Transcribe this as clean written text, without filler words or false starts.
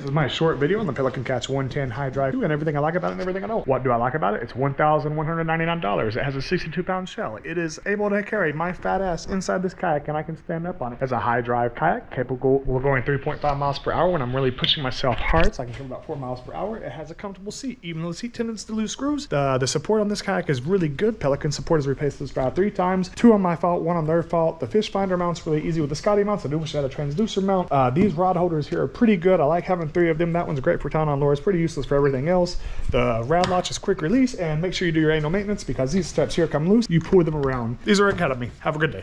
This is my short video on the Pelican Catch 110 High Drive 2 and everything I like about it and everything I know. What do I like about it? It's $1,199. It has a 62-pound shell. It is able to carry my fat ass inside this kayak and I can stand up on it. It's a high drive kayak capable of going 3.5 miles per hour when I'm really pushing myself hard, so I can come about 4 miles per hour. It has a comfortable seat, even though the seat tends to lose screws. The support on this kayak is really good. Pelican support has replaced this rod 3 times, 2 on my fault, 1 on their fault. The fish finder mount's really easy with the Scotty mounts. I do wish I had a transducer mount. These rod holders here are pretty good. I like having 3 of them. That one's great for tying on lures, pretty useless for everything else. The rod latch is quick release, and make sure you do your annual maintenance because these steps here come loose. You pull them around. These are Academy. Have a good day.